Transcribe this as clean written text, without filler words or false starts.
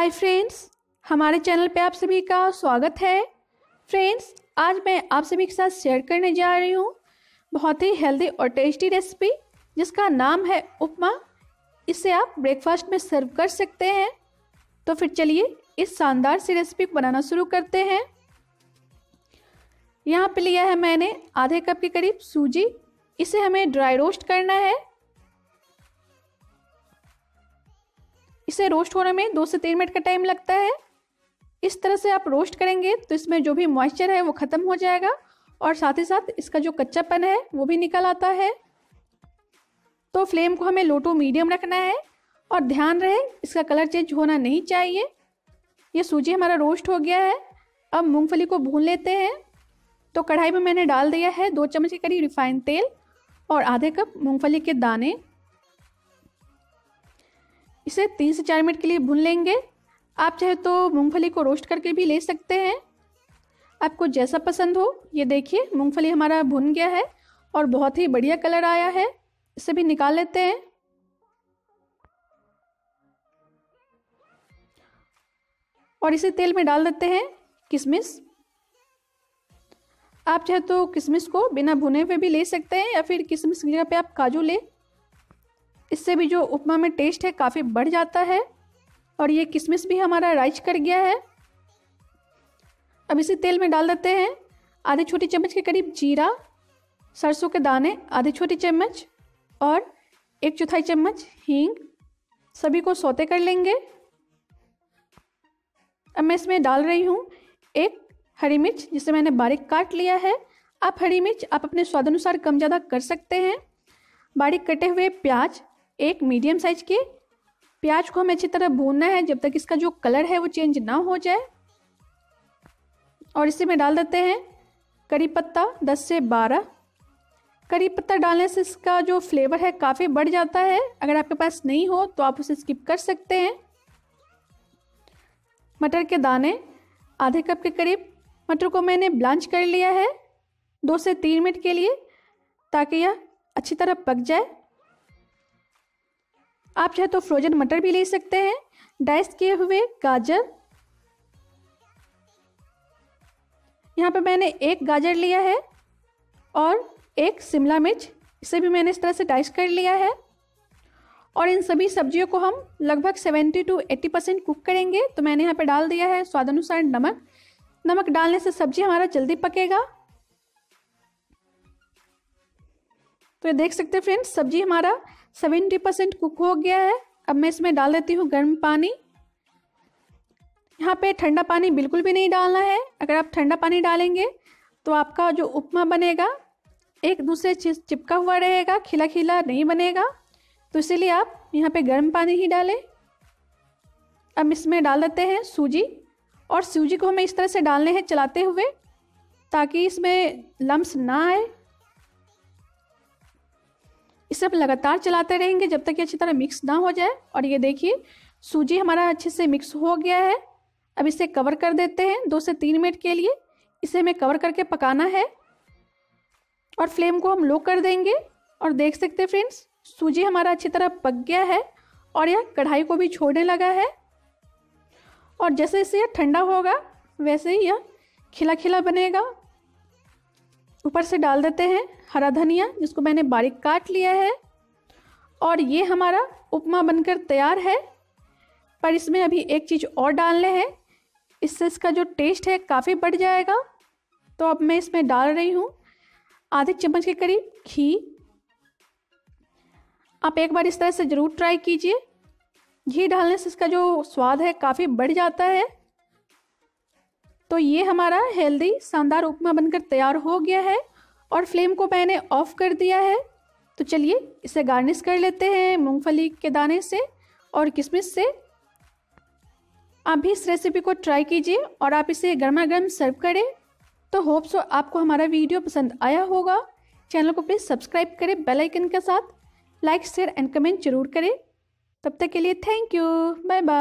Hi friends, हमारे channel पे आप सभी का स्वागत है। फ्रेंड्स, आज मैं आप सभी के साथ शेयर करने जा रही हूँ बहुत ही हेल्दी और टेस्टी रेसिपी जिसका नाम है उपमा। इसे आप ब्रेकफास्ट में सर्व कर सकते हैं। तो फिर चलिए इस शानदार सी रेसिपी को बनाना शुरू करते हैं। यहाँ पे लिया है मैंने आधे कप के करीब सूजी। इसे हमें ड्राई रोस्ट करना है। इसे रोस्ट होने में 2 से 3 मिनट का टाइम लगता है। इस तरह से आप रोस्ट करेंगे तो इसमें जो भी मॉइस्चर है वो ख़त्म हो जाएगा और साथ ही साथ इसका जो कच्चापन है वो भी निकल आता है। तो फ्लेम को हमें लो टू मीडियम रखना है और ध्यान रहे इसका कलर चेंज होना नहीं चाहिए। ये सूजी हमारा रोस्ट हो गया है। अब मूंगफली को भून लेते हैं। तो कढ़ाई में मैंने डाल दिया है 2 चम्मच के करीब रिफाइंड तेल और आधे कप मूँगफली के दाने। इसे 3 से 4 मिनट के लिए भून लेंगे। आप चाहे तो मूंगफली को रोस्ट करके भी ले सकते हैं, आपको जैसा पसंद हो। ये देखिए मूंगफली हमारा भुन गया है और बहुत ही बढ़िया कलर आया है। इसे भी निकाल लेते हैं। और इसे तेल में डाल देते हैं किशमिश। आप चाहे तो किशमिश को बिना भुने हुए भी ले सकते हैं या फिर किशमिश की जगह पे आप काजू ले। इससे भी जो उपमा में टेस्ट है काफ़ी बढ़ जाता है। और ये किशमिश भी हमारा राइज कर गया है। अब इसे तेल में डाल देते हैं आधे छोटी चम्मच के करीब जीरा, सरसों के दाने आधे छोटी चम्मच और 1/4 चम्मच हींग। सभी को सौते कर लेंगे। अब मैं इसमें डाल रही हूँ 1 हरी मिर्च जिसे मैंने बारीक काट लिया है। आप हरी मिर्च आप अपने स्वाद अनुसार कम ज़्यादा कर सकते हैं। बारीक कटे हुए प्याज, 1 मीडियम साइज के प्याज को हमें अच्छी तरह भूनना है जब तक इसका जो कलर है वो चेंज ना हो जाए। और इसी में डाल देते हैं करी पत्ता 10 से 12। करी पत्ता डालने से इसका जो फ्लेवर है काफ़ी बढ़ जाता है। अगर आपके पास नहीं हो तो आप उसे स्किप कर सकते हैं। मटर के दाने आधे कप के करीब। मटर को मैंने ब्लांच कर लिया है 2 से 3 मिनट के लिए ताकि यह अच्छी तरह पक जाए। आप चाहे तो फ्रोजन मटर भी ले सकते हैं। डाइस किए हुए गाजर, यहाँ पे मैंने 1 गाजर लिया है और 1 शिमला मिर्च, इसे भी मैंने इस तरह से डाइस कर लिया है। और इन सभी सब्जियों को हम लगभग 70 से 80% कुक करेंगे। तो मैंने यहाँ पे डाल दिया है स्वाद अनुसार नमक। नमक डालने से सब्जी हमारा जल्दी पकेगा। तो ये देख सकते हैं फ्रेंड्स, सब्जी हमारा 70% कुक हो गया है। अब मैं इसमें डाल देती हूँ गर्म पानी। यहाँ पे ठंडा पानी बिल्कुल भी नहीं डालना है। अगर आप ठंडा पानी डालेंगे तो आपका जो उपमा बनेगा एक दूसरे चीज चिपका हुआ रहेगा, खिला खिला नहीं बनेगा। तो इसीलिए आप यहाँ पे गर्म पानी ही डालें। अब इसमें डाल देते हैं सूजी और सूजी को हमें इस तरह से डालने हैं चलाते हुए ताकि इसमें लम्स ना आए। इसे आप लगातार चलाते रहेंगे जब तक ये अच्छी तरह मिक्स ना हो जाए। और ये देखिए सूजी हमारा अच्छे से मिक्स हो गया है। अब इसे कवर कर देते हैं 2 से 3 मिनट के लिए। इसे हमें कवर करके पकाना है और फ्लेम को हम लो कर देंगे। और देख सकते हैं फ्रेंड्स, सूजी हमारा अच्छी तरह पक गया है और यह कढ़ाई को भी छोड़ने लगा है। और जैसे इसे ठंडा होगा वैसे ही यह खिला खिला बनेगा। ऊपर से डाल देते हैं हरा धनिया जिसको मैंने बारीक काट लिया है। और ये हमारा उपमा बनकर तैयार है। पर इसमें अभी एक चीज़ और डालने हैं, इससे इसका जो टेस्ट है काफ़ी बढ़ जाएगा। तो अब मैं इसमें डाल रही हूँ आधे चम्मच के करीब घी। आप एक बार इस तरह से ज़रूर ट्राई कीजिए। घी डालने से इसका जो स्वाद है काफ़ी बढ़ जाता है। तो ये हमारा हेल्दी शानदार उपमा बनकर तैयार हो गया है और फ्लेम को मैंने ऑफ कर दिया है। तो चलिए इसे गार्निश कर लेते हैं मूंगफली के दाने से और किशमिश से। आप भी इस रेसिपी को ट्राई कीजिए और आप इसे गर्मा गर्म सर्व करें। तो होप सो आपको हमारा वीडियो पसंद आया होगा। चैनल को प्लीज़ सब्सक्राइब करें बेल आइकन के साथ। लाइक, शेयर एंड कमेंट जरूर करें। तब तक के लिए थैंक यू, बाय बाय।